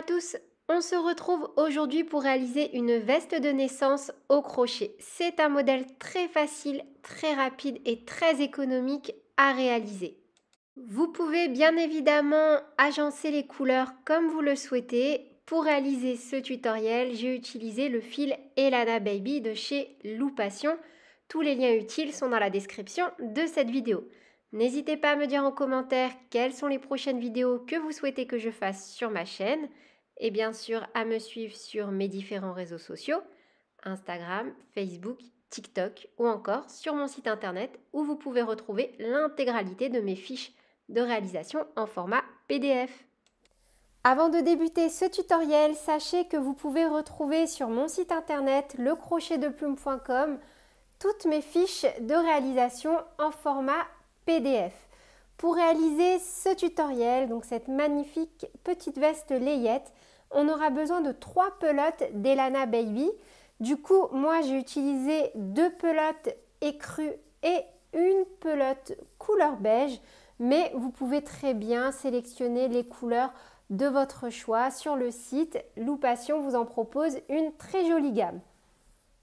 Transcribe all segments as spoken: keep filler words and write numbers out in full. à tous, on se retrouve aujourd'hui pour réaliser une veste de naissance au crochet. C'est un modèle très facile, très rapide et très économique à réaliser. Vous pouvez bien évidemment agencer les couleurs comme vous le souhaitez. Pour réaliser ce tutoriel, j'ai utilisé le fil Elann Baby de chez Lou Passion. Tous les liens utiles sont dans la description de cette vidéo. N'hésitez pas à me dire en commentaire quelles sont les prochaines vidéos que vous souhaitez que je fasse sur ma chaîne et bien sûr à me suivre sur mes différents réseaux sociaux, Instagram, Facebook, TikTok ou encore sur mon site internet où vous pouvez retrouver l'intégralité de mes fiches de réalisation en format P D F. Avant de débuter ce tutoriel, sachez que vous pouvez retrouver sur mon site internet le crochet de plume point com toutes mes fiches de réalisation en format P D F. Pour réaliser ce tutoriel, donc cette magnifique petite veste layette, on aura besoin de trois pelotes d'Elann Baby. Du coup, moi j'ai utilisé deux pelotes écrues et une pelote couleur beige, mais vous pouvez très bien sélectionner les couleurs de votre choix sur le site. Lou Passion vous en propose une très jolie gamme.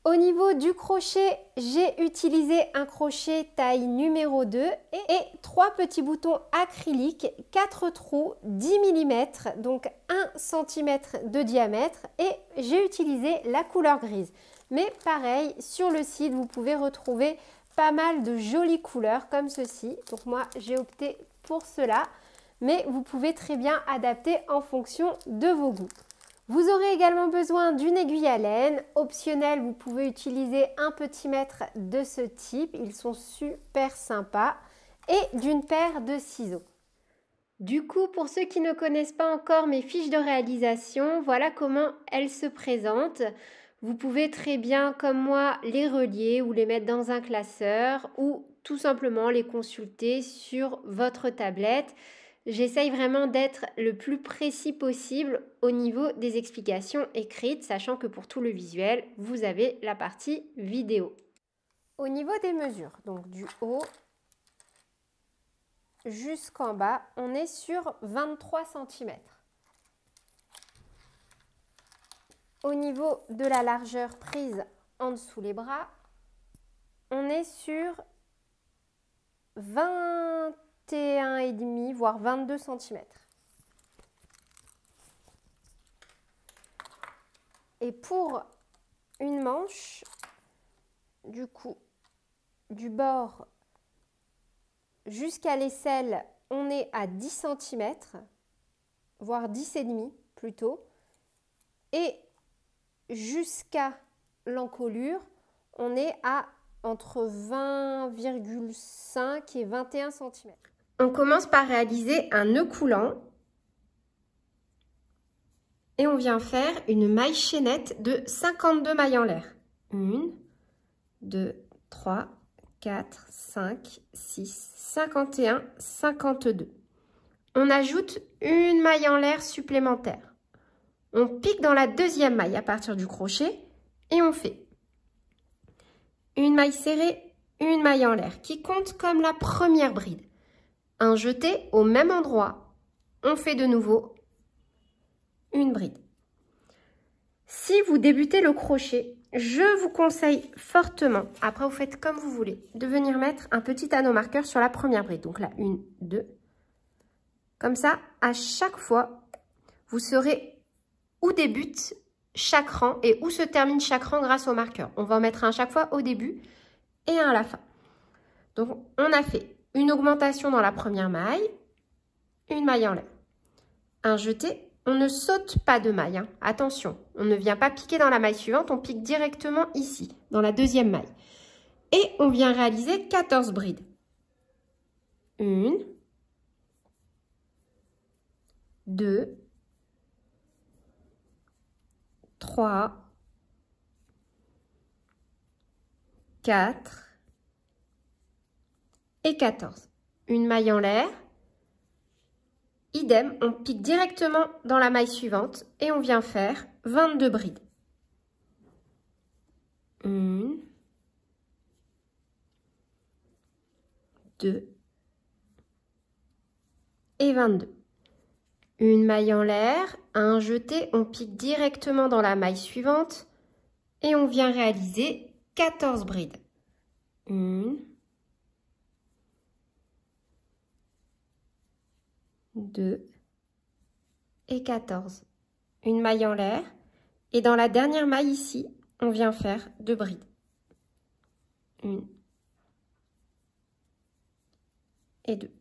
Au niveau du crochet, j'ai utilisé un crochet taille numéro deux et trois petits boutons acryliques, quatre trous, dix millimètres, donc un centimètre de diamètre, et j'ai utilisé la couleur grise. Mais pareil, sur le site, vous pouvez retrouver pas mal de jolies couleurs comme ceci. Donc moi, j'ai opté pour cela, mais vous pouvez très bien adapter en fonction de vos goûts. Vous aurez également besoin d'une aiguille à laine. Optionnelle, vous pouvez utiliser un petit mètre de ce type, ils sont super sympas, et d'une paire de ciseaux. Du coup, pour ceux qui ne connaissent pas encore mes fiches de réalisation, voilà comment elles se présentent. Vous pouvez très bien, comme moi, les relier ou les mettre dans un classeur ou tout simplement les consulter sur votre tablette. J'essaye vraiment d'être le plus précis possible au niveau des explications écrites, sachant que pour tout le visuel, vous avez la partie vidéo. Au niveau des mesures, donc du haut jusqu'en bas, on est sur vingt-trois centimètres. Au niveau de la largeur prise en dessous les bras, on est sur vingt et un et demi voire vingt-deux centimètres. Et pour une manche, du coup, du bord jusqu'à l'aisselle, on est à dix centimètres, voire dix et demi plutôt, et jusqu'à l'encolure, on est à entre vingt virgule cinq et vingt et un centimètres. On commence par réaliser un nœud coulant et on vient faire une maille chaînette de cinquante-deux mailles en l'air. un, deux, trois, quatre, cinq, six, cinquante et un, cinquante-deux. On ajoute une maille en l'air supplémentaire. On pique dans la deuxième maille à partir du crochet et on fait une maille serrée, une maille en l'air qui compte comme la première bride. Un jeté au même endroit, on fait de nouveau une bride. Si vous débutez le crochet, je vous conseille fortement, après vous faites comme vous voulez, de venir mettre un petit anneau marqueur sur la première bride. Donc là, une, deux. Comme ça, à chaque fois, vous saurez où débute chaque rang et où se termine chaque rang grâce au marqueur. On va en mettre un chaque fois au début et un à la fin. Donc, on a fait une augmentation dans la première maille, une maille en l'air, un jeté. On ne saute pas de maille, hein. Attention, on ne vient pas piquer dans la maille suivante, on pique directement ici, dans la deuxième maille. Et on vient réaliser quatorze brides. Une, deux, trois, quatre, et quatorze. Une maille en l'air, idem, on pique directement dans la maille suivante et on vient faire vingt-deux brides. un, deux et vingt-deux. une maille en l'air, à un jeté, on pique directement dans la maille suivante et on vient réaliser quatorze brides. Une, deux et quatorze. Une maille en l'air et dans la dernière maille ici, on vient faire deux brides. Une et deux.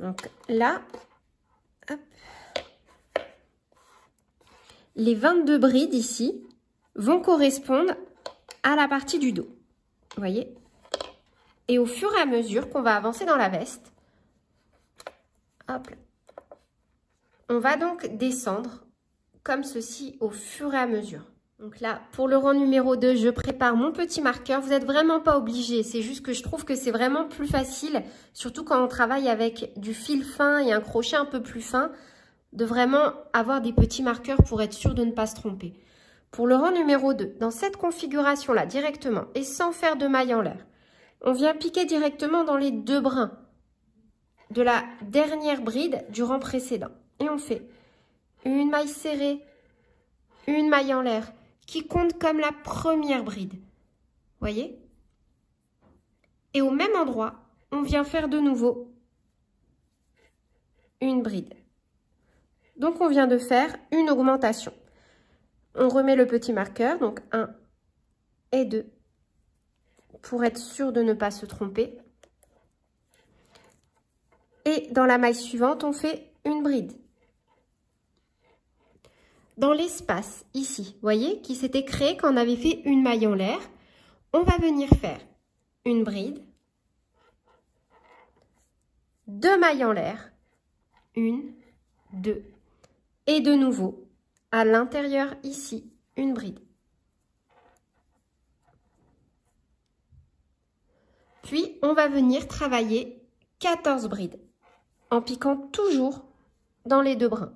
Donc là, hop, les vingt-deux brides ici vont correspondre à la partie du dos. Vous voyez? Et au fur et à mesure qu'on va avancer dans la veste, hop, on va donc descendre comme ceci au fur et à mesure. Donc là, pour le rang numéro deux, je prépare mon petit marqueur. Vous n'êtes vraiment pas obligé. C'est juste que je trouve que c'est vraiment plus facile, surtout quand on travaille avec du fil fin et un crochet un peu plus fin, de vraiment avoir des petits marqueurs pour être sûr de ne pas se tromper. Pour le rang numéro deux, dans cette configuration-là, directement et sans faire de maille en l'air, on vient piquer directement dans les deux brins de la dernière bride du rang précédent. Et on fait une maille serrée, une maille en l'air, qui compte comme la première bride. Voyez? Et au même endroit, on vient faire de nouveau une bride. Donc on vient de faire une augmentation. On remet le petit marqueur, donc un et deux, pour être sûr de ne pas se tromper. Et dans la maille suivante, on fait une bride. Dans l'espace ici, voyez, qui s'était créé quand on avait fait une maille en l'air, on va venir faire une bride, deux mailles en l'air, une, deux, et de nouveau à l'intérieur ici, une bride. Puis on va venir travailler quatorze brides en piquant toujours dans les deux brins.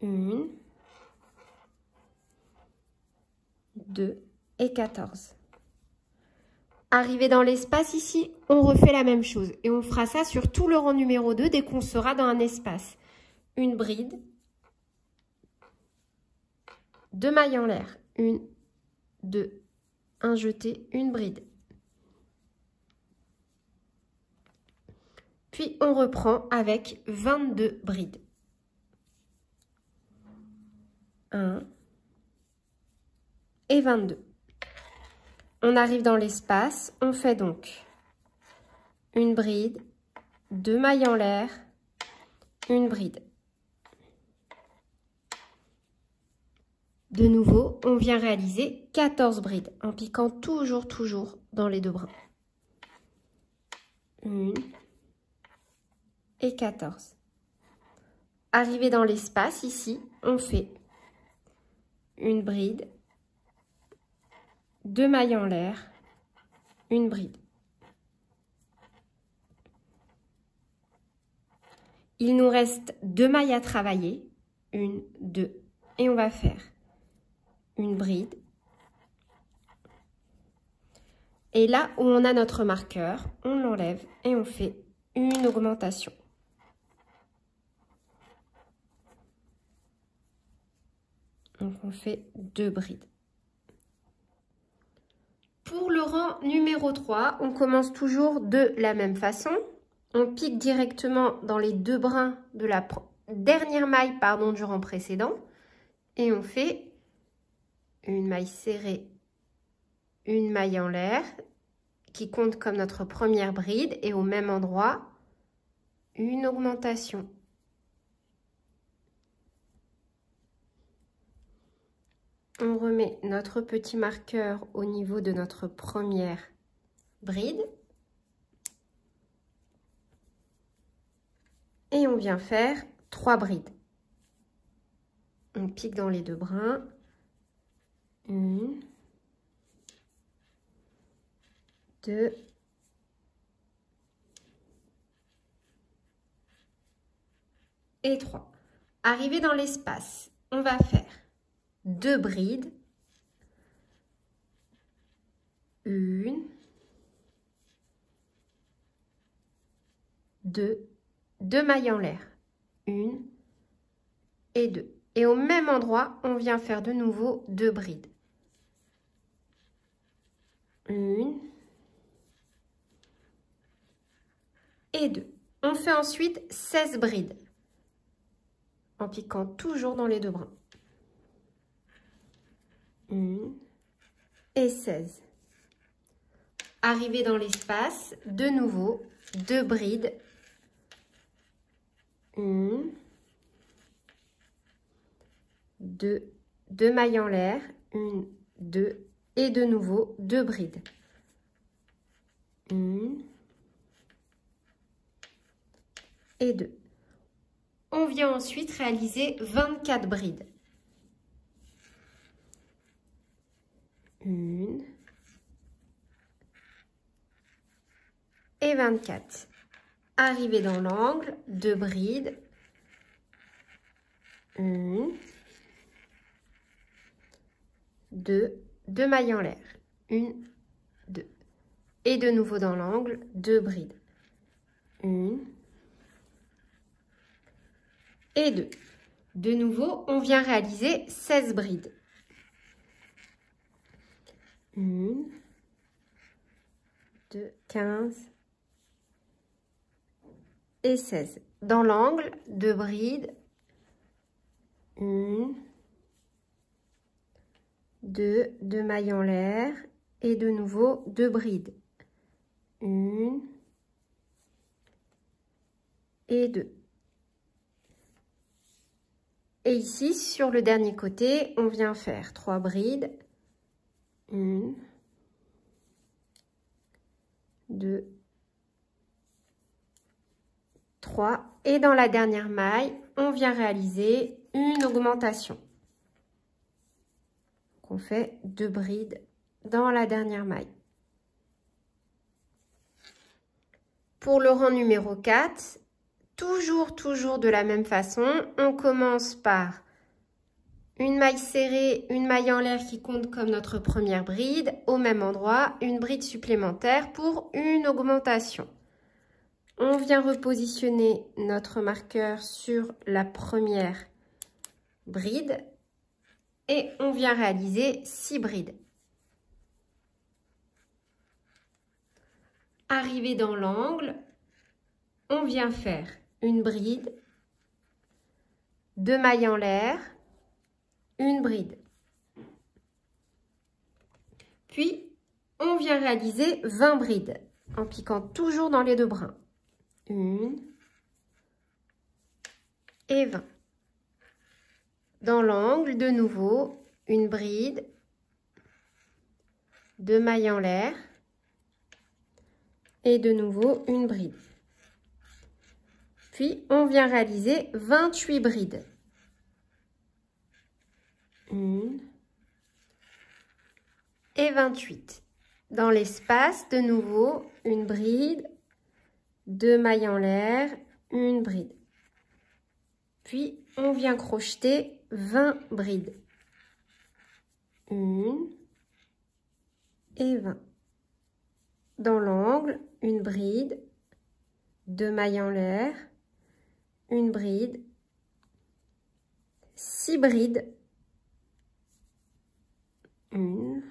Une, deux et quatorze. Arrivé dans l'espace ici, on refait la même chose. Et on fera ça sur tout le rang numéro deux dès qu'on sera dans un espace. Une bride, deux mailles en l'air. Une, deux, un jeté, une bride. Puis on reprend avec vingt-deux brides. un et vingt-deux. On arrive dans l'espace, on fait donc une bride, deux mailles en l'air, une bride. De nouveau, on vient réaliser quatorze brides en piquant toujours, toujours dans les deux brins. un et quatorze. Arrivé dans l'espace, ici, on fait une bride, deux mailles en l'air, une bride. Il nous reste deux mailles à travailler, une, deux, et on va faire une bride. Et là où on a notre marqueur, on l'enlève et on fait une augmentation. Donc, on fait deux brides. Pour le rang numéro trois, on commence toujours de la même façon. On pique directement dans les deux brins de la dernière maille pardon, du rang précédent. Et on fait une maille serrée, une maille en l'air, qui compte comme notre première bride. Et au même endroit, une augmentation. On remet notre petit marqueur au niveau de notre première bride. Et on vient faire trois brides. On pique dans les deux brins. Une, deux, et trois. Arrivé dans l'espace, on va faire deux brides, une, deux, deux mailles en l'air, une et deux. Et au même endroit, on vient faire de nouveau deux brides. Une et deux. On fait ensuite seize brides en piquant toujours dans les deux brins. Une et seize. Arrivé dans l'espace, de nouveau deux brides. Une, deux, deux mailles en l'air, une, deux, et de nouveau deux brides. Une et deux. On vient ensuite réaliser vingt-quatre brides. Une et vingt-quatre. Arrivé dans l'angle, deux brides, une, deux, deux mailles en l'air, une, deux, et de nouveau dans l'angle, deux brides, une et deux. De nouveau, on vient réaliser seize brides, une, deux, quinze. Et seize. Dans l'angle, deux brides, une, deux, deux mailles en l'air, et de nouveau deux brides, une et deux. Et ici, sur le dernier côté, on vient faire trois brides, une, deux, trois, et dans la dernière maille, on vient réaliser une augmentation. Donc on fait deux brides dans la dernière maille. Pour le rang numéro quatre, toujours, toujours de la même façon, on commence par une maille serrée, une maille en l'air qui compte comme notre première bride, au même endroit, une bride supplémentaire pour une augmentation. On vient repositionner notre marqueur sur la première bride et on vient réaliser six brides. Arrivé dans l'angle, on vient faire une bride, deux mailles en l'air, une bride. Puis, on vient réaliser vingt brides en piquant toujours dans les deux brins. Une et vingt. Dans l'angle, de nouveau, une bride, deux mailles en l'air et de nouveau une bride. Puis, on vient réaliser vingt-huit brides. Une et vingt-huit. Dans l'espace, de nouveau, une bride, deux mailles en l'air, une bride. Puis, on vient crocheter vingt brides. Une et vingt. Dans l'angle, une bride, deux mailles en l'air, une bride, six brides, une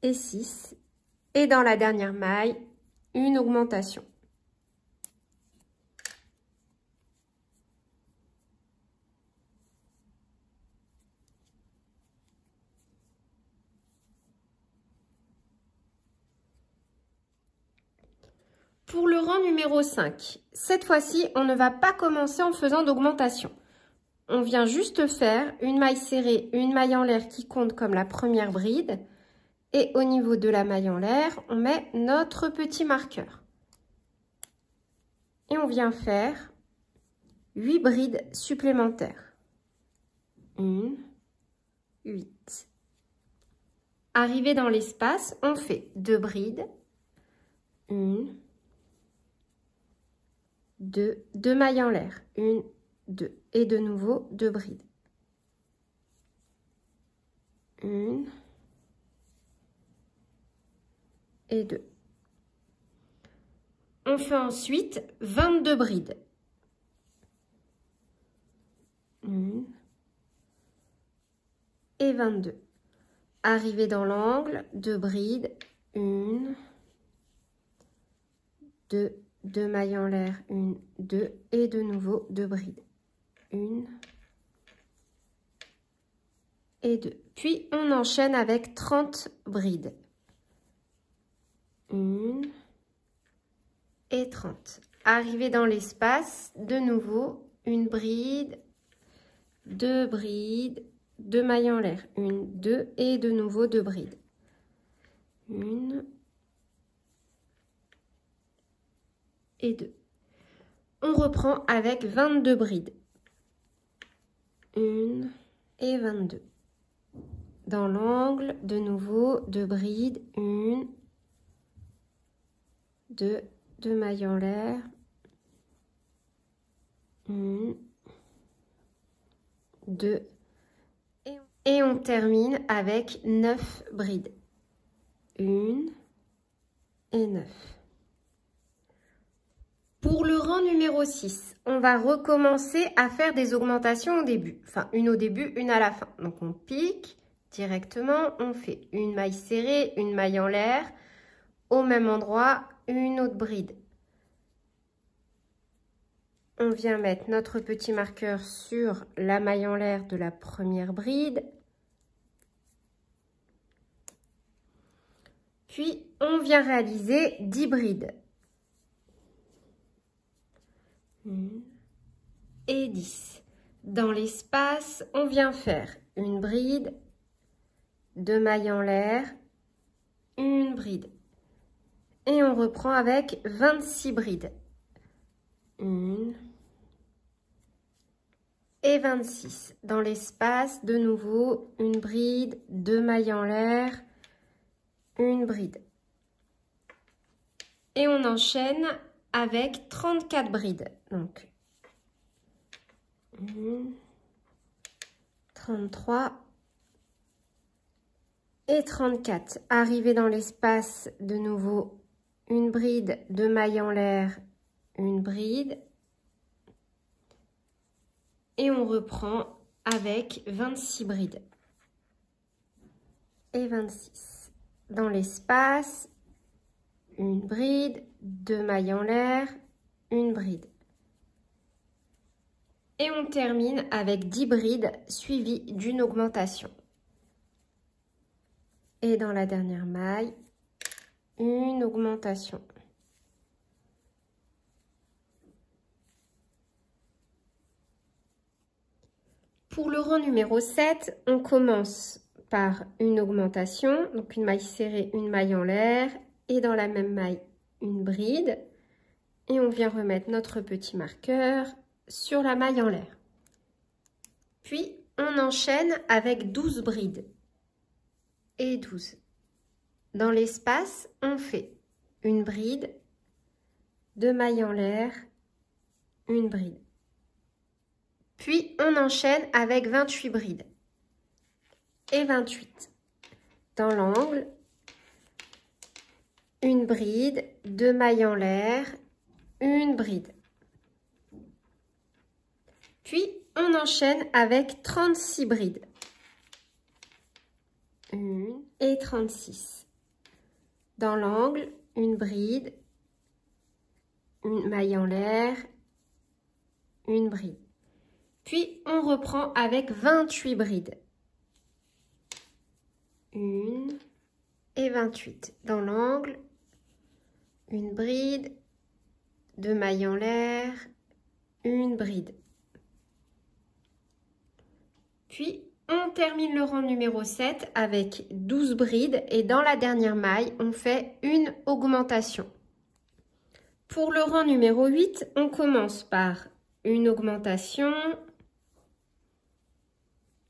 et six. Et dans la dernière maille, une augmentation. Pour le rang numéro cinq, cette fois-ci, on ne va pas commencer en faisant d'augmentation. On vient juste faire une maille serrée, une maille en l'air qui compte comme la première bride. Et au niveau de la maille en l'air, on met notre petit marqueur. Et on vient faire huit brides supplémentaires. un, huit. Arrivé dans l'espace, on fait deux brides. un, deux, deux mailles en l'air. un, deux. Et de nouveau, deux brides. un, et deux. On fait ensuite vingt-deux brides. Et vingt-deux. Arrivé dans l'angle, deux brides, une, deux, deux mailles en l'air, une, deux, et de nouveau deux brides, une et deux. Puis on enchaîne avec trente brides, une et trente. Arrivé dans l'espace, de nouveau une bride, deux brides, deux mailles en l'air, une, deux, et de nouveau deux brides, une et deux. On reprend avec vingt-deux brides, une et vingt-deux. Dans l'angle, de nouveau deux brides, une, deux, deux mailles en l'air, une, deux. Et on termine avec neuf brides, une et neuf. Pour le rang numéro six, on va recommencer à faire des augmentations au début. Enfin, une au début, une à la fin. Donc on pique directement, on fait une maille serrée, une maille en l'air. Au même endroit, une autre bride. On vient mettre notre petit marqueur sur la maille en l'air de la première bride. Puis, on vient réaliser dix brides. Et dix. Dans l'espace, on vient faire une bride, deux mailles en l'air, une bride. Et on reprend avec vingt-six brides. une et vingt-six. Dans l'espace, de nouveau, une bride, deux mailles en l'air, une bride. Et on enchaîne avec trente-quatre brides. Donc, trente-trois et trente-quatre. Arrivé dans l'espace, de nouveau, une bride, deux mailles en l'air, une bride. Et on reprend avec vingt-six brides. Et vingt-six. Dans l'espace, une bride, deux mailles en l'air, une bride. Et on termine avec dix brides suivies d'une augmentation. Et dans la dernière maille, une augmentation. Pour le rang numéro sept, on commence par une augmentation, donc une maille serrée, une maille en l'air, et dans la même maille, une bride. Et on vient remettre notre petit marqueur sur la maille en l'air. Puis, on enchaîne avec douze brides et douze. Dans l'espace, on fait une bride, deux mailles en l'air, une bride. Puis, on enchaîne avec vingt-huit brides et vingt-huit. Dans l'angle, une bride, deux mailles en l'air, une bride. Puis, on enchaîne avec trente-six brides. une et trente-six. Dans l'angle, une bride, une maille en l'air, une bride. Puis, on reprend avec vingt-huit brides. une et vingt-huit. Dans l'angle, une bride, deux mailles en l'air, une bride. Puis, on termine le rang numéro sept avec douze brides et dans la dernière maille, on fait une augmentation. Pour le rang numéro huit, on commence par une augmentation.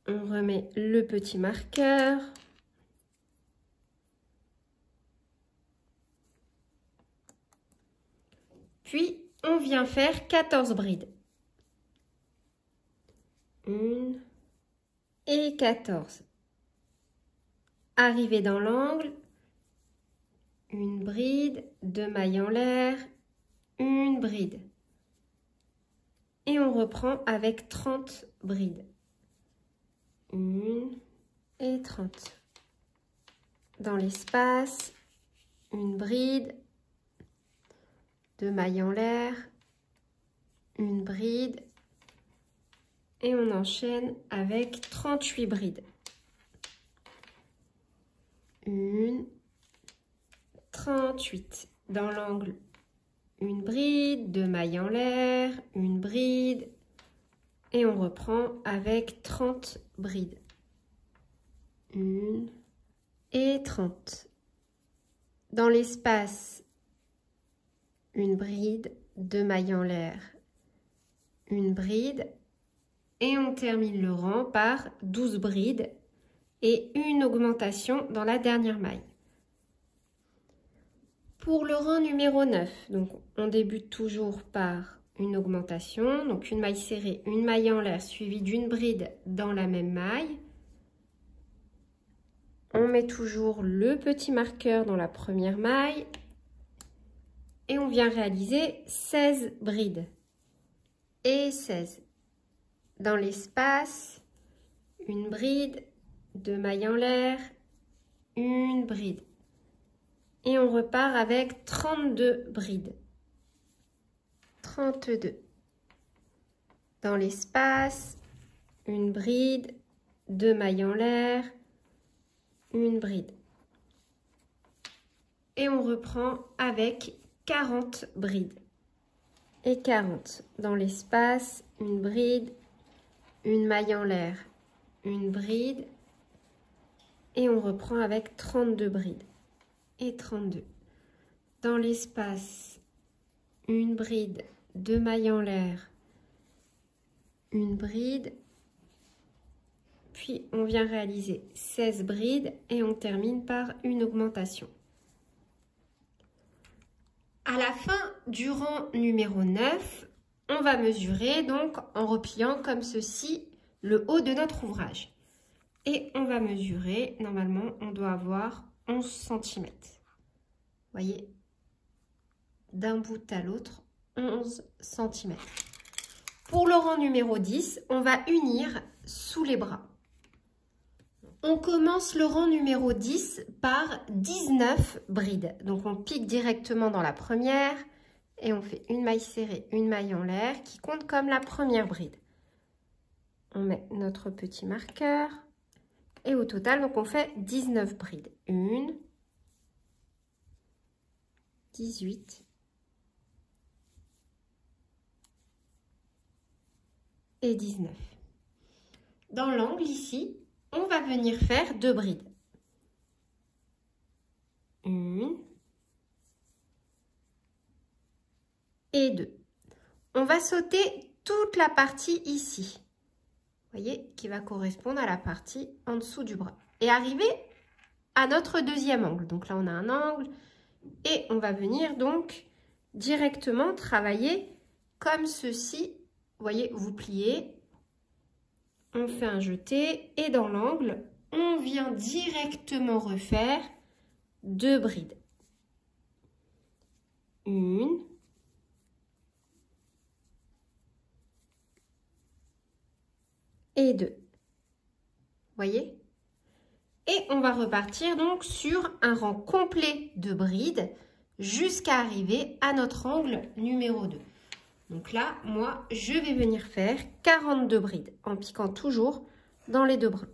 On remet le petit marqueur. Puis, on vient faire quatorze brides. une et quatorze. Arrivé dans l'angle, une bride, deux mailles en l'air, une bride. Et on reprend avec trente brides. Une et trente. Dans l'espace, une bride, deux mailles en l'air, une bride, et on enchaîne avec trente-huit brides. Une, trente-huit. Dans l'angle, une bride, deux mailles en l'air, une bride, et on reprend avec trente brides. Une et trente. Dans l'espace, une bride, deux mailles en l'air, une bride, et on termine le rang par douze brides et une augmentation dans la dernière maille. Pour le rang numéro neuf, donc on débute toujours par une augmentation, donc une maille serrée, une maille en l'air suivie d'une bride dans la même maille. On met toujours le petit marqueur dans la première maille et on vient réaliser seize brides et seize. Dans l'espace, une bride, deux mailles en l'air, une bride. Et on repart avec trente-deux brides. trente-deux. Dans l'espace, une bride, deux mailles en l'air, une bride. Et on reprend avec quarante brides. Et quarante. Dans l'espace, une bride, une maille en l'air, une bride. Et on reprend avec trente-deux brides. Et trente-deux. Dans l'espace, une bride, deux mailles en l'air, une bride. Puis on vient réaliser seize brides et on termine par une augmentation. À la fin du rang numéro neuf, on va mesurer donc en repliant comme ceci le haut de notre ouvrage. Et on va mesurer, normalement on doit avoir onze centimètres. Vous voyez, d'un bout à l'autre, onze centimètres. Pour le rang numéro dix, on va unir sous les bras. On commence le rang numéro dix par dix-neuf brides. Donc on pique directement dans la première et on fait une maille serrée, une maille en l'air qui compte comme la première bride. On met notre petit marqueur et au total, donc on fait dix-neuf brides. un, dix-huit et dix-neuf. Dans l'angle ici, on va venir faire deux brides. Une et deux. On va sauter toute la partie ici. Vous voyez, qui va correspondre à la partie en dessous du bras. Et arriver à notre deuxième angle. Donc là, on a un angle. Et on va venir donc directement travailler comme ceci. Vous voyez, vous pliez. On fait un jeté et dans l'angle, on vient directement refaire deux brides. Une. Et deux. Voyez? Et on va repartir donc sur un rang complet de brides jusqu'à arriver à notre angle numéro deux. Donc là, moi, je vais venir faire quarante-deux brides en piquant toujours dans les deux bras.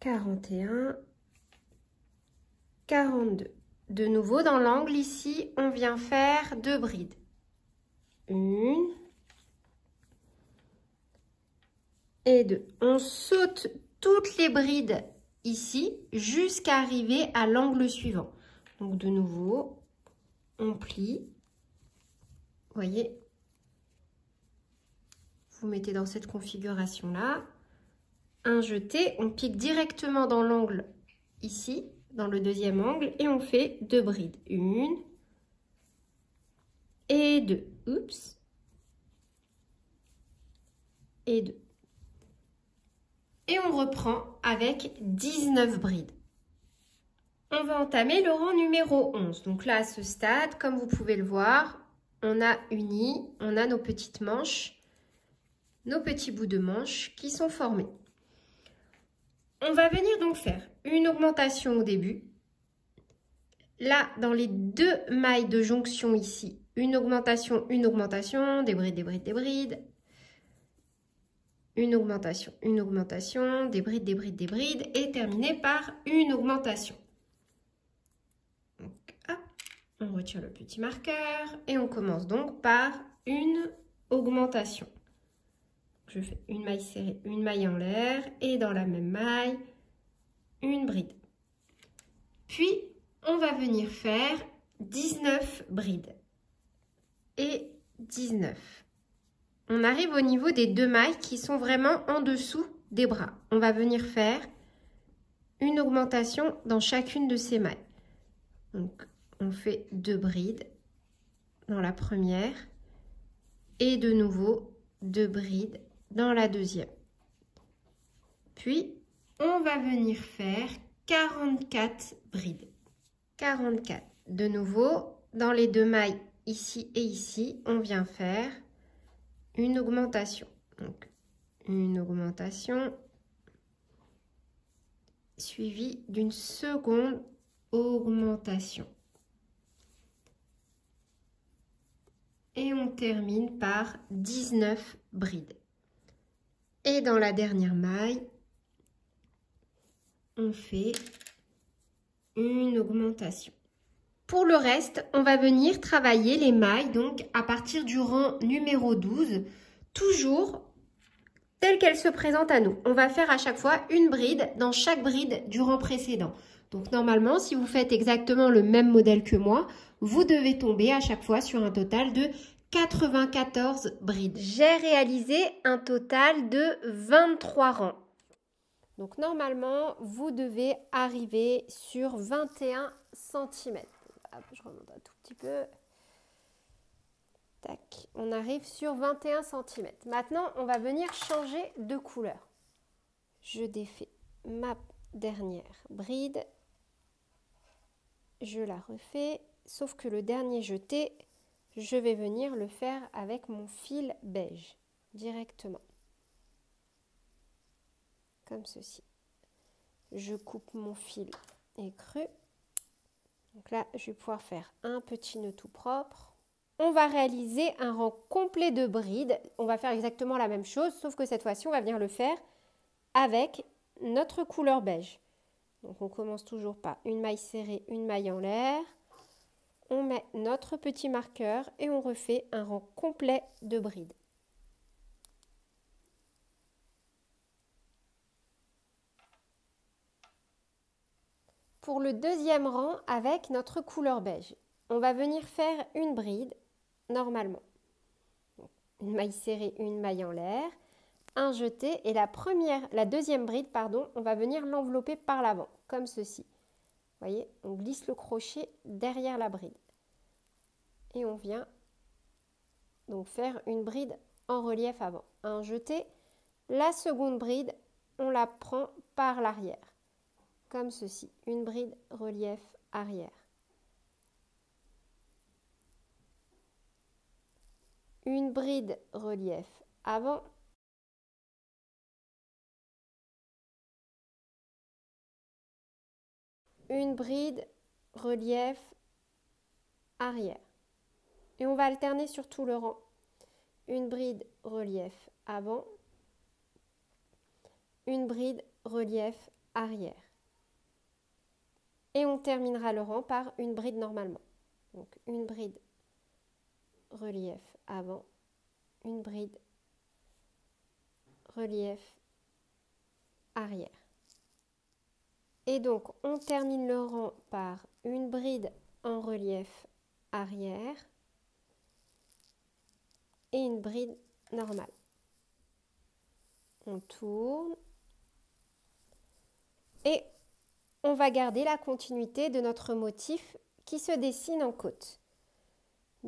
quarante et un, quarante-deux. De nouveau, dans l'angle ici, on vient faire deux brides. Une et deux. On saute toutes les brides ici jusqu'à arriver à l'angle suivant. Donc de nouveau, on plie. Vous voyez ? Vous mettez dans cette configuration là un jeté, on pique directement dans l'angle ici, dans le deuxième angle, et on fait deux brides, une et deux, oups, et deux, et on reprend avec dix-neuf brides. On va entamer le rang numéro onze. Donc là, à ce stade, comme vous pouvez le voir, on a uni, on a nos petites manches, nos petits bouts de manches qui sont formés. On va venir donc faire une augmentation au début. Là, dans les deux mailles de jonction ici, une augmentation, une augmentation, des brides, des brides, des brides. Une augmentation, une augmentation, des brides, des brides, des brides. Et terminer par une augmentation. Donc, hop, on retire le petit marqueur et on commence donc par une augmentation. Je fais une maille serrée, une maille en l'air et dans la même maille, une bride. Puis, on va venir faire dix-neuf brides et dix-neuf. On arrive au niveau des deux mailles qui sont vraiment en dessous des bras. On va venir faire une augmentation dans chacune de ces mailles. Donc, on fait deux brides dans la première et de nouveau deux brides dans la deuxième. Puis, on va venir faire quarante-quatre brides. quarante-quatre. De nouveau, dans les deux mailles ici et ici, on vient faire une augmentation. Donc, une augmentation suivie d'une seconde augmentation. Et on termine par dix-neuf brides. Et dans la dernière maille, on fait une augmentation. Pour le reste, on va venir travailler les mailles donc à partir du rang numéro douze, toujours telles qu'elles se présentent à nous. On va faire à chaque fois une bride dans chaque bride du rang précédent. Donc normalement, si vous faites exactement le même modèle que moi, vous devez tomber à chaque fois sur un total de quatre-vingt-quatorze brides. J'ai réalisé un total de vingt-trois rangs. Donc normalement, vous devez arriver sur vingt et un centimètres. Hop, je remonte un tout petit peu. Tac, on arrive sur vingt et un centimètres. Maintenant, on va venir changer de couleur. Je défais ma dernière bride. Je la refais, sauf que le dernier jeté, je vais venir le faire avec mon fil beige directement. Comme ceci. Je coupe mon fil écru. Donc là, je vais pouvoir faire un petit nœud tout propre. On va réaliser un rang complet de brides. On va faire exactement la même chose, sauf que cette fois-ci, on va venir le faire avec notre couleur beige. Donc on commence toujours par une maille serrée, une maille en l'air. On met notre petit marqueur et on refait un rang complet de brides. Pour le deuxième rang avec notre couleur beige, on va venir faire une bride normalement. Une maille serrée, une maille en l'air, un jeté et la première, la deuxième bride, pardon, on va venir l'envelopper par l'avant, comme ceci. Vous voyez, on glisse le crochet derrière la bride. Et on vient donc faire une bride en relief avant. Un jeté, la seconde bride, on la prend par l'arrière. Comme ceci, une bride relief arrière. Une bride relief avant. Une bride relief arrière. Et on va alterner sur tout le rang. Une bride relief avant. Une bride relief arrière. Et on terminera le rang par une bride normalement. Donc une bride relief avant, une bride relief arrière. Et donc on termine le rang par une bride en relief arrière et une bride normale. On tourne et on On va garder la continuité de notre motif qui se dessine en côte.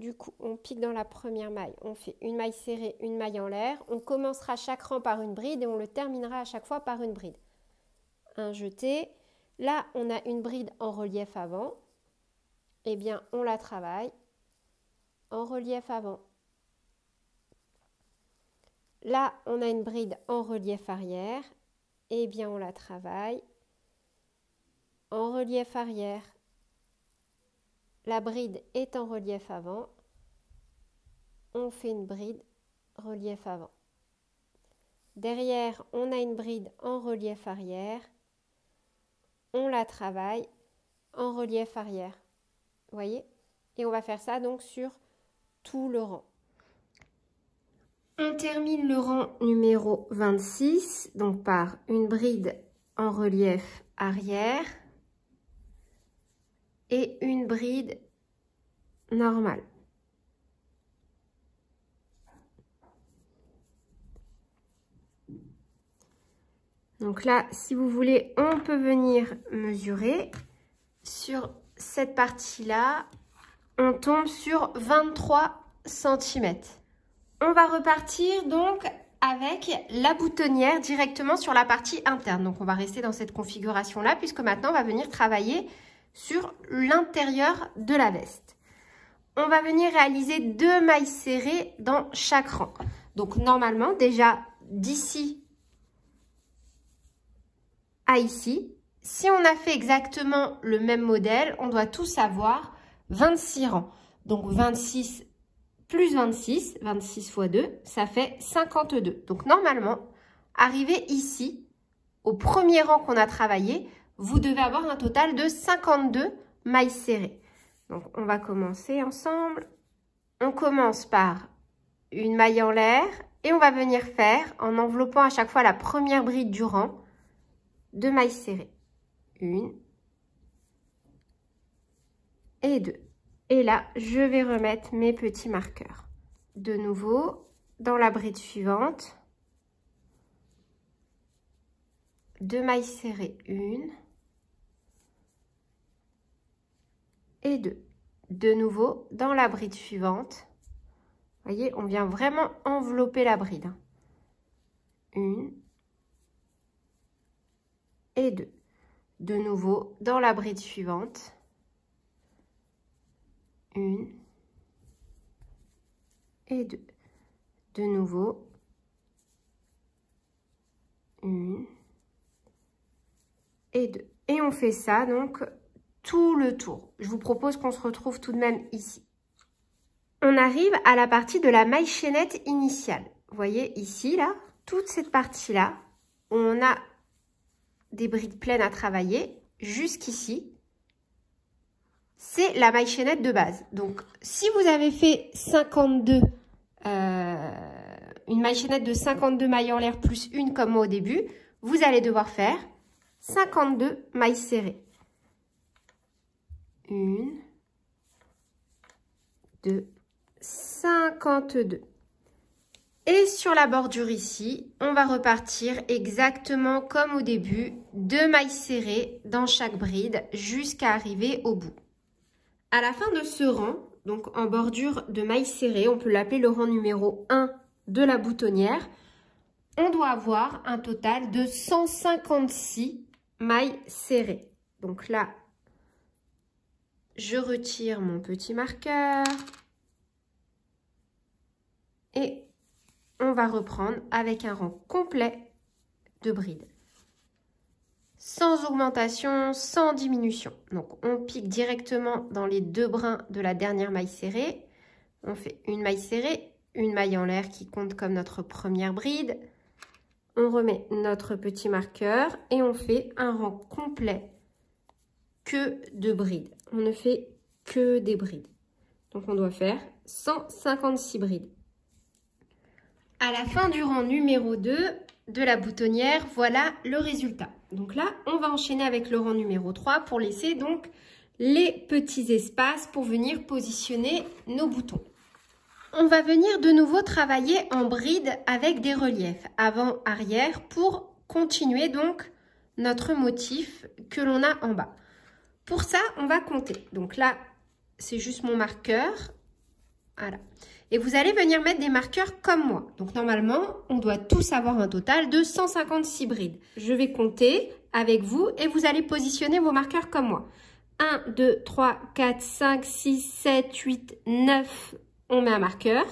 Du coup, on pique dans la première maille, on fait une maille serrée, une maille en l'air. On commencera chaque rang par une bride et on le terminera à chaque fois par une bride. Un jeté. Là, on a une bride en relief avant. Eh bien, on la travaille. en relief avant. Là, on a une bride en relief arrière. Eh bien, on la travaille en relief arrière. La bride est en relief avant. On fait une bride relief avant. Derrière, on a une bride en relief arrière. On la travaille en relief arrière. Vous voyez? Et on va faire ça donc sur tout le rang. On termine le rang numéro vingt-six, donc par une bride en relief arrière et une bride normale. Donc là, si vous voulez, on peut venir mesurer. Sur cette partie-là, on tombe sur vingt-trois centimètres. On va repartir donc avec la boutonnière directement sur la partie interne. Donc on va rester dans cette configuration-là puisque maintenant on va venir travailler sur l'intérieur de la veste. On va venir réaliser deux mailles serrées dans chaque rang. Donc normalement déjà d'ici à ici, si on a fait exactement le même modèle, on doit tous avoir vingt-six rangs. Donc vingt-six plus vingt-six, vingt-six fois deux, ça fait cinquante-deux. Donc normalement, arrivé ici, au premier rang qu'on a travaillé, vous devez avoir un total de cinquante-deux mailles serrées. Donc on va commencer ensemble. On commence par une maille en l'air et on va venir faire, en enveloppant à chaque fois la première bride du rang, deux mailles serrées. Une et deux. Et là, je vais remettre mes petits marqueurs. De nouveau, dans la bride suivante, deux mailles serrées, une et deux. De nouveau, dans la bride suivante, vous voyez, on vient vraiment envelopper la bride. Une et deux. De nouveau, dans la bride suivante, une et deux. De nouveau, une et deux. Et on fait ça donc tout le tour. Je vous propose qu'on se retrouve tout de même ici. On arrive à la partie de la maille chaînette initiale. Vous voyez ici, là, toute cette partie-là, on a des brides pleines à travailler jusqu'ici. C'est la maille chaînette de base. Donc, si vous avez fait cinquante-deux, euh, une maille chaînette de cinquante-deux mailles en l'air plus une comme moi au début, vous allez devoir faire cinquante-deux mailles serrées. Une, deux, cinquante-deux. Et sur la bordure ici, on va repartir exactement comme au début, deux mailles serrées dans chaque bride jusqu'à arriver au bout. À la fin de ce rang, donc en bordure de mailles serrées, on peut l'appeler le rang numéro un de la boutonnière, on doit avoir un total de cent cinquante-six mailles serrées. Donc là, je retire mon petit marqueur et on va reprendre avec un rang complet de brides. Sans augmentation, sans diminution. Donc on pique directement dans les deux brins de la dernière maille serrée. On fait une maille serrée, une maille en l'air qui compte comme notre première bride. On remet notre petit marqueur et on fait un rang complet que de brides. On ne fait que des brides. Donc on doit faire cent cinquante-six brides. À la fin du rang numéro deux de la boutonnière, voilà le résultat. Donc là, on va enchaîner avec le rang numéro trois pour laisser donc les petits espaces pour venir positionner nos boutons. On va venir de nouveau travailler en bride avec des reliefs avant-arrière pour continuer donc notre motif que l'on a en bas. Pour ça, on va compter. Donc là, c'est juste mon marqueur. Voilà. Et vous allez venir mettre des marqueurs comme moi. Donc normalement, on doit tous avoir un total de cent cinquante-six brides. Je vais compter avec vous et vous allez positionner vos marqueurs comme moi. un, deux, trois, quatre, cinq, six, sept, huit, neuf, on met un marqueur.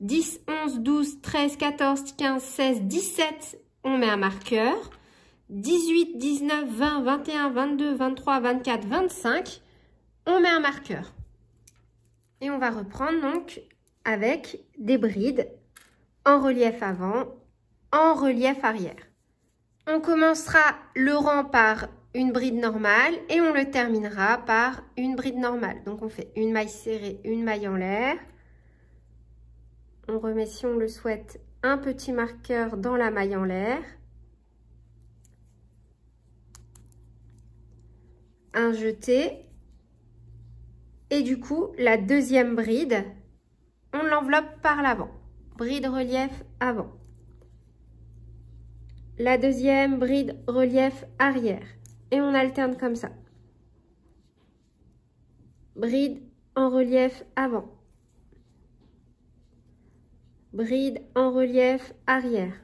dix, onze, douze, treize, quatorze, quinze, seize, dix-sept, on met un marqueur. dix-huit, dix-neuf, vingt, vingt et un, vingt-deux, vingt-trois, vingt-quatre, vingt-cinq, on met un marqueur. Et on va reprendre donc avec des brides en relief avant, en relief arrière. On commencera le rang par une bride normale et on le terminera par une bride normale. Donc on fait une maille serrée, une maille en l'air. On remet, si on le souhaite, un petit marqueur dans la maille en l'air. Un jeté. Et du coup, la deuxième bride, on l'enveloppe par l'avant. Bride, relief, avant. La deuxième bride, relief, arrière. Et on alterne comme ça. Bride en relief, avant. Bride en relief, arrière.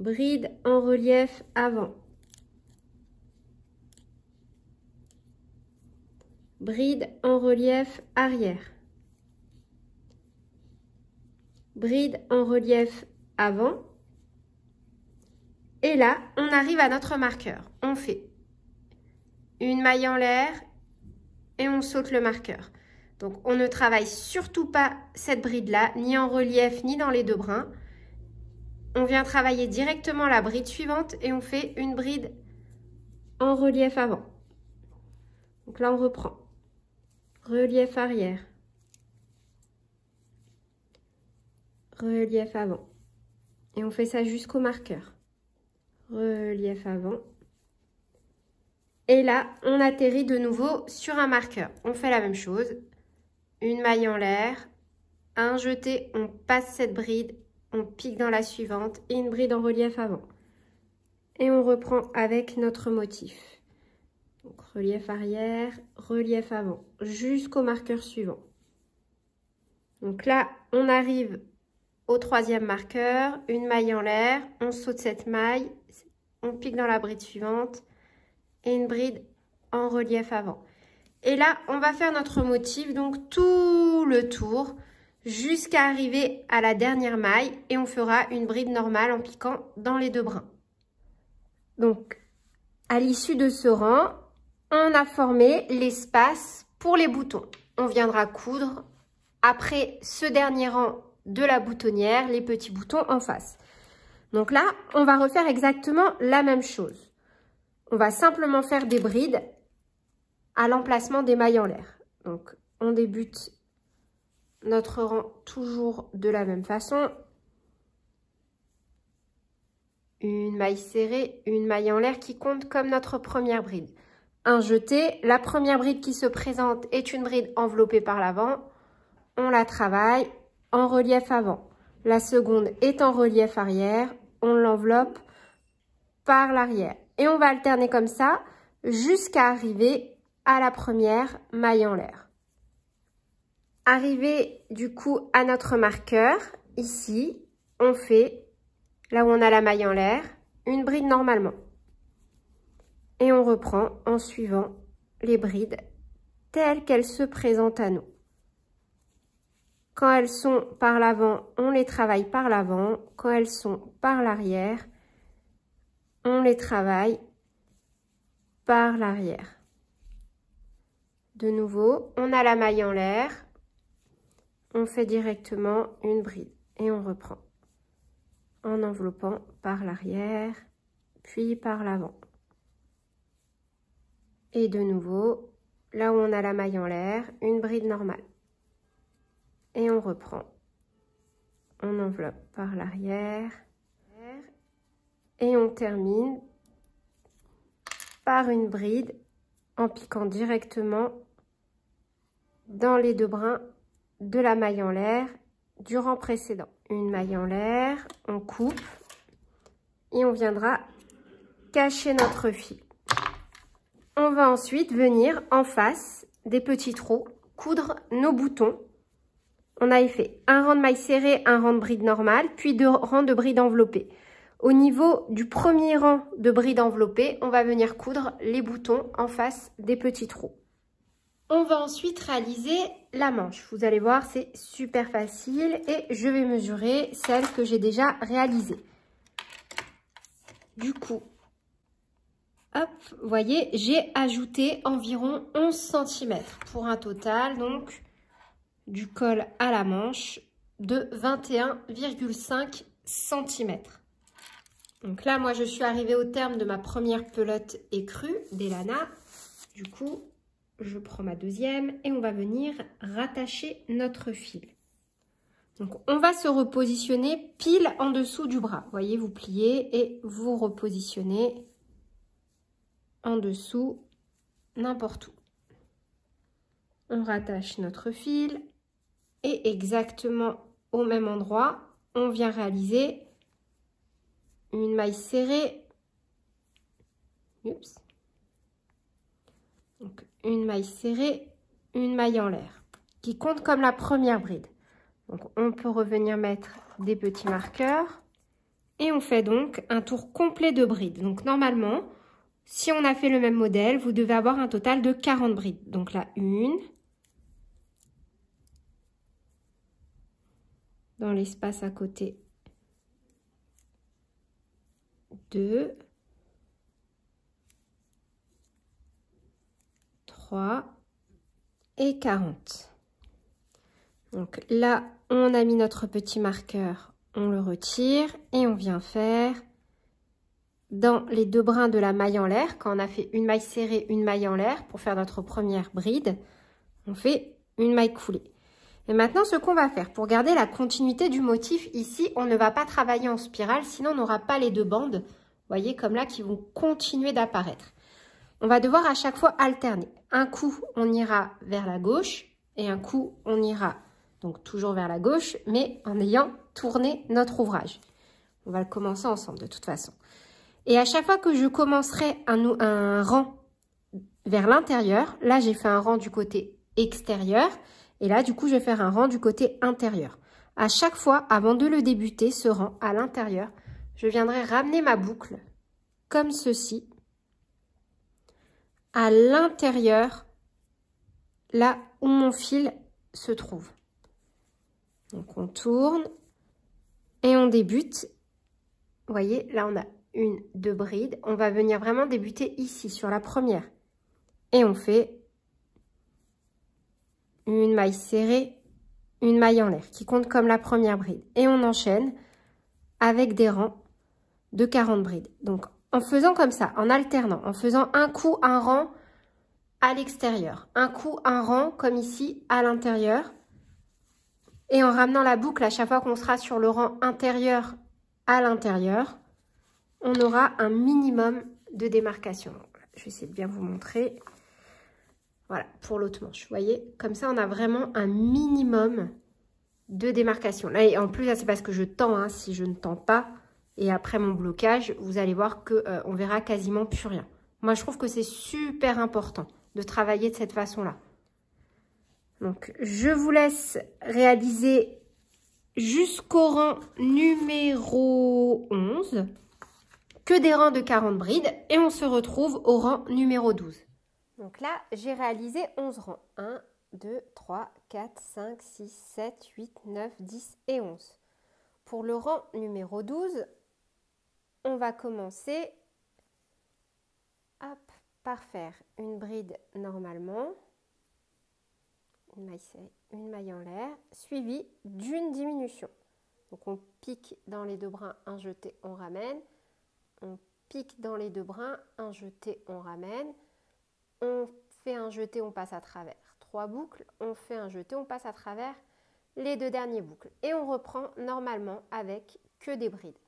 Bride en relief, avant. Bride en relief arrière, bride en relief avant. Et là, on arrive à notre marqueur. On fait une maille en l'air et on saute le marqueur. Donc, on ne travaille surtout pas cette bride-là, ni en relief, ni dans les deux brins. On vient travailler directement la bride suivante et on fait une bride en relief avant. Donc là, on reprend. Relief arrière, relief avant, et on fait ça jusqu'au marqueur, relief avant, et là on atterrit de nouveau sur un marqueur. On fait la même chose, une maille en l'air, un jeté, on passe cette bride, on pique dans la suivante, et une bride en relief avant, et on reprend avec notre motif. Donc, relief arrière, relief avant, jusqu'au marqueur suivant. Donc là, on arrive au troisième marqueur, une maille en l'air, on saute cette maille, on pique dans la bride suivante et une bride en relief avant. Et là, on va faire notre motif, donc tout le tour, jusqu'à arriver à la dernière maille et on fera une bride normale en piquant dans les deux brins. Donc, à l'issue de ce rang, on a formé l'espace pour les boutons. On viendra coudre après ce dernier rang de la boutonnière, les petits boutons en face. Donc là, on va refaire exactement la même chose. On va simplement faire des brides à l'emplacement des mailles en l'air. Donc, on débute notre rang toujours de la même façon. Une maille serrée, une maille en l'air qui compte comme notre première bride. Un jeté, la première bride qui se présente est une bride enveloppée par l'avant. On la travaille en relief avant. La seconde est en relief arrière. On l'enveloppe par l'arrière. Et on va alterner comme ça jusqu'à arriver à la première maille en l'air. Arrivé du coup à notre marqueur, ici, on fait, là où on a la maille en l'air, une bride normalement. Et on reprend en suivant les brides telles qu'elles se présentent à nous. Quand elles sont par l'avant, on les travaille par l'avant. Quand elles sont par l'arrière, on les travaille par l'arrière. De nouveau, on a la maille en l'air. On fait directement une bride et on reprend en enveloppant par l'arrière, puis par l'avant. Et de nouveau, là où on a la maille en l'air, une bride normale. Et on reprend. On enveloppe par l'arrière. Et on termine par une bride en piquant directement dans les deux brins de la maille en l'air du rang précédent. Une maille en l'air, on coupe. Et on viendra cacher notre fil. On va ensuite venir en face des petits trous, coudre nos boutons. On a fait un rang de maille serrée, un rang de bride normale, puis deux rangs de bride enveloppée. Au niveau du premier rang de bride enveloppée, on va venir coudre les boutons en face des petits trous. On va ensuite réaliser la manche. Vous allez voir, c'est super facile et je vais mesurer celle que j'ai déjà réalisée. Du coup, hop, vous voyez, j'ai ajouté environ onze centimètres pour un total, donc, du col à la manche de vingt et un virgule cinq centimètres. Donc là, moi, je suis arrivée au terme de ma première pelote écrue d'Elanna. Du coup, je prends ma deuxième et on va venir rattacher notre fil. Donc, on va se repositionner pile en dessous du bras. Vous voyez, vous pliez et vous repositionnez en dessous, n'importe où. On rattache notre fil et exactement au même endroit, on vient réaliser une maille serrée. Oups. Donc, une maille serrée, une maille en l'air qui compte comme la première bride. Donc, on peut revenir mettre des petits marqueurs et on fait donc un tour complet de brides. Donc, normalement, si on a fait le même modèle, vous devez avoir un total de quarante brides. Donc là, une. Dans l'espace à côté, deux. trois. Et quarante. Donc là, on a mis notre petit marqueur, on le retire et on vient faire dans les deux brins de la maille en l'air. Quand on a fait une maille serrée, une maille en l'air pour faire notre première bride, on fait une maille coulée. Et maintenant, ce qu'on va faire pour garder la continuité du motif ici, on ne va pas travailler en spirale, sinon on n'aura pas les deux bandes, vous voyez, comme là, qui vont continuer d'apparaître. On va devoir à chaque fois alterner. Un coup, on ira vers la gauche et un coup, on ira donc toujours vers la gauche, mais en ayant tourné notre ouvrage. On va le commencer ensemble de toute façon. Et à chaque fois que je commencerai un, un rang vers l'intérieur, là, j'ai fait un rang du côté extérieur. Et là, du coup, je vais faire un rang du côté intérieur. À chaque fois, avant de le débuter, ce rang à l'intérieur, je viendrai ramener ma boucle comme ceci à l'intérieur, là où mon fil se trouve. Donc, on tourne et on débute. Vous voyez, là, on a une, deux brides. On va venir vraiment débuter ici, sur la première. Et on fait une maille serrée, une maille en l'air qui compte comme la première bride. Et on enchaîne avec des rangs de quarante brides. Donc, en faisant comme ça, en alternant, en faisant un coup, un rang à l'extérieur, un coup, un rang comme ici à l'intérieur et en ramenant la boucle à chaque fois qu'on sera sur le rang intérieur à l'intérieur, on aura un minimum de démarcation. Je vais essayer de bien vous montrer. Voilà, pour l'autre manche, vous voyez, comme ça, on a vraiment un minimum de démarcation. Là, et en plus, là, c'est parce que je tends, hein, si je ne tends pas, et après mon blocage, vous allez voir qu'on euh, verra quasiment plus rien. Moi, je trouve que c'est super important de travailler de cette façon-là. Donc, je vous laisse réaliser jusqu'au rang numéro onze, que des rangs de quarante brides, et on se retrouve au rang numéro douze. Donc là, j'ai réalisé onze rangs. un, deux, trois, quatre, cinq, six, sept, huit, neuf, dix et onze. Pour le rang numéro douze, on va commencer hop, par faire une bride normalement, une maille serrée, une maille en l'air, suivie d'une diminution. Donc on pique dans les deux brins, un jeté, on ramène. On pique dans les deux brins, un jeté, on ramène. On fait un jeté, on passe à travers trois boucles, on fait un jeté, on passe à travers les deux dernières boucles. Et on reprend normalement avec que des brides.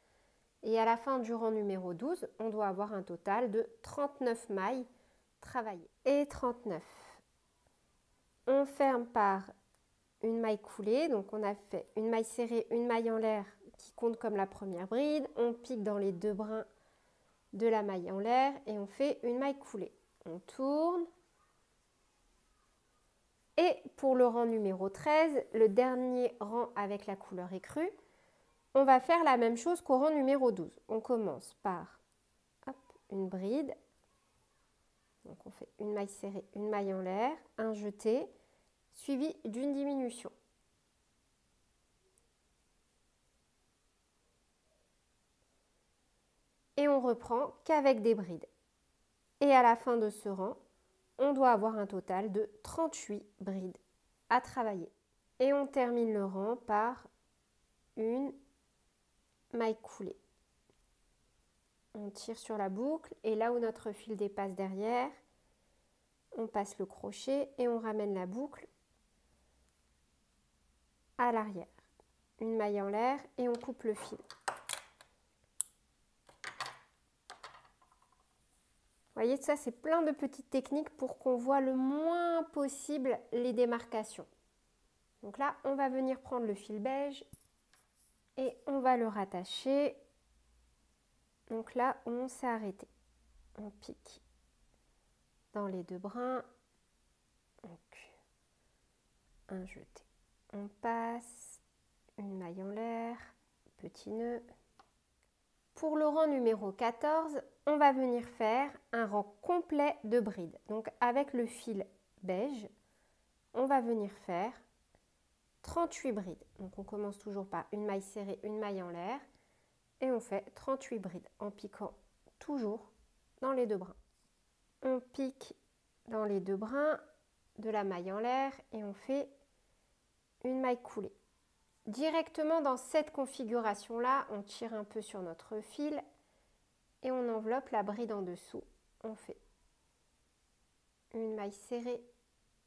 Et à la fin du rang numéro douze, on doit avoir un total de trente-neuf mailles travaillées. Et trente-neuf. On ferme par une maille coulée. Donc on a fait une maille serrée, une maille en l'air qui compte comme la première bride. On pique dans les deux brins de la maille en l'air et on fait une maille coulée. On tourne. Et pour le rang numéro treize, le dernier rang avec la couleur écrue, on va faire la même chose qu'au rang numéro douze. On commence par hop, une bride, Donc on fait une maille serrée, une maille en l'air, un jeté, suivi d'une diminution. Et on reprend qu'avec des brides. Et à la fin de ce rang, on doit avoir un total de trente-huit brides à travailler. Et on termine le rang par une maille coulée. On tire sur la boucle et là où notre fil dépasse derrière, on passe le crochet et on ramène la boucle à l'arrière. Une maille en l'air et on coupe le fil. Vous voyez, ça c'est plein de petites techniques pour qu'on voit le moins possible les démarcations. Donc là, on va venir prendre le fil beige et on va le rattacher. Donc là, on s'est arrêté. On pique dans les deux brins. Donc, un jeté. On passe, une maille en l'air, petit nœud. Pour le rang numéro quatorze, on va venir faire un rang complet de brides. Donc avec le fil beige, on va venir faire trente-huit brides. Donc on commence toujours par une maille serrée, une maille en l'air. Et on fait trente-huit brides en piquant toujours dans les deux brins. On pique dans les deux brins de la maille en l'air et on fait une maille coulée. Directement dans cette configuration-là, on tire un peu sur notre fil et on enveloppe la bride en dessous. On fait une maille serrée,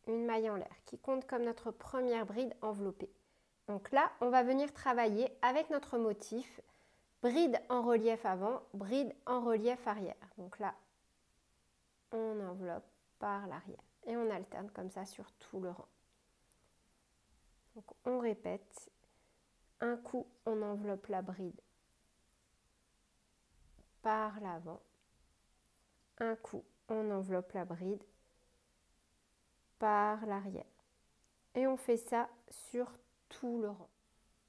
une maille en l'air qui compte comme notre première bride enveloppée. Donc là, on va venir travailler avec notre motif. Bride en relief avant, bride en relief arrière. Donc là, on enveloppe par l'arrière et on alterne comme ça sur tout le rang. Donc on répète. Un coup, on enveloppe la bride par l'avant. Un coup, on enveloppe la bride par l'arrière. Et on fait ça sur tout le rang.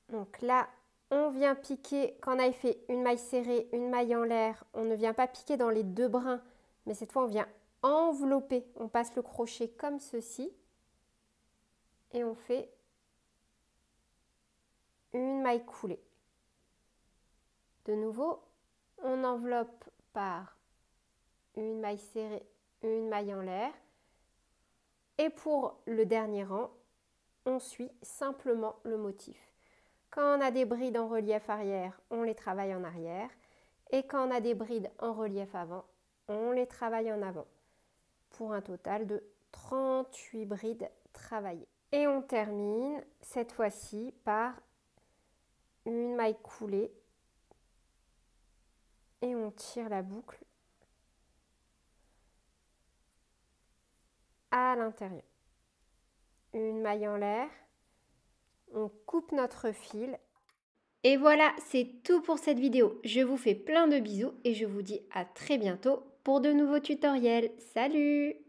Donc là, on vient piquer, quand on a fait une maille serrée, une maille en l'air, on ne vient pas piquer dans les deux brins, mais cette fois on vient envelopper. On passe le crochet comme ceci et on fait une maille coulée. De nouveau, on enveloppe par une maille serrée, une maille en l'air. Et pour le dernier rang, on suit simplement le motif. Quand on a des brides en relief arrière, on les travaille en arrière. Et quand on a des brides en relief avant, on les travaille en avant. Pour un total de trente-huit brides travaillées. Et on termine cette fois-ci par une maille coulée. Et on tire la boucle à l'intérieur. Une maille en l'air. On coupe notre fil. Et voilà, c'est tout pour cette vidéo. Je vous fais plein de bisous et je vous dis à très bientôt pour de nouveaux tutoriels. Salut!